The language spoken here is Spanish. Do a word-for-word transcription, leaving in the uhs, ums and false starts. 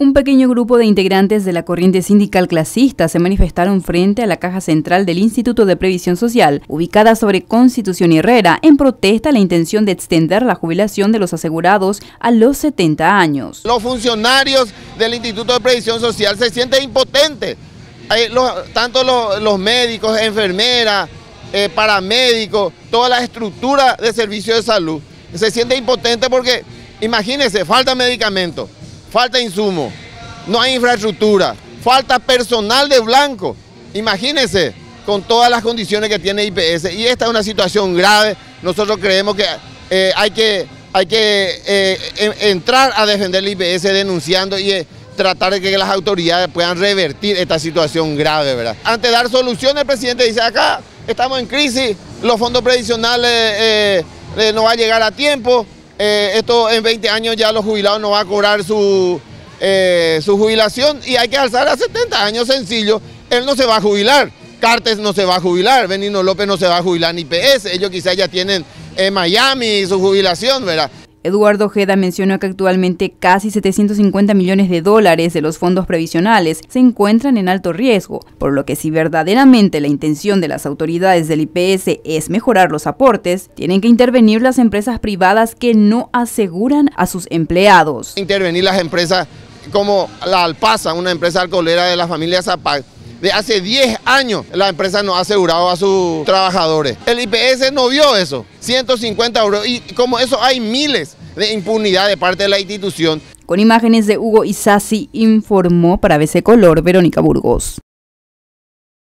Un pequeño grupo de integrantes de la corriente sindical clasista se manifestaron frente a la Caja Central del Instituto de Previsión Social, ubicada sobre Constitución Herrera, en protesta a la intención de extender la jubilación de los asegurados a los setenta años. Los funcionarios del Instituto de Previsión Social se sienten impotentes, eh, los, tanto los, los médicos, enfermeras, eh, paramédicos, toda la estructura de servicio de salud. Se siente impotente porque, imagínense, falta medicamentos, falta insumo, no hay infraestructura, falta personal de blanco. Imagínense con todas las condiciones que tiene I P S, y esta es una situación grave. Nosotros creemos que eh, hay que, hay que eh, entrar a defender el I P S denunciando y eh, tratar de que las autoridades puedan revertir esta situación grave, ¿verdad? Antes de dar soluciones, el presidente dice: acá estamos en crisis, los fondos previsionales eh, eh, no va a llegar a tiempo. Eh, esto en veinte años ya los jubilados no van a cobrar su, eh, su jubilación, y hay que alzar a setenta años sencillo. Él no se va a jubilar, Cartes no se va a jubilar, Benino López no se va a jubilar ni I P S, ellos quizás ya tienen en Miami su jubilación, ¿verdad? Eduardo Ojeda mencionó que actualmente casi setecientos cincuenta millones de dólares de los fondos previsionales se encuentran en alto riesgo, por lo que si verdaderamente la intención de las autoridades del I P S es mejorar los aportes, tienen que intervenir las empresas privadas que no aseguran a sus empleados. Intervenir las empresas como la Alpasa, una empresa alcoholera de la familia Zapac. De hace diez años la empresa no ha asegurado a sus trabajadores. El I P S no vio eso, ciento cincuenta euros, y como eso hay miles de impunidad de parte de la institución. Con imágenes de Hugo Isasi, informó para B C Color Verónica Burgos.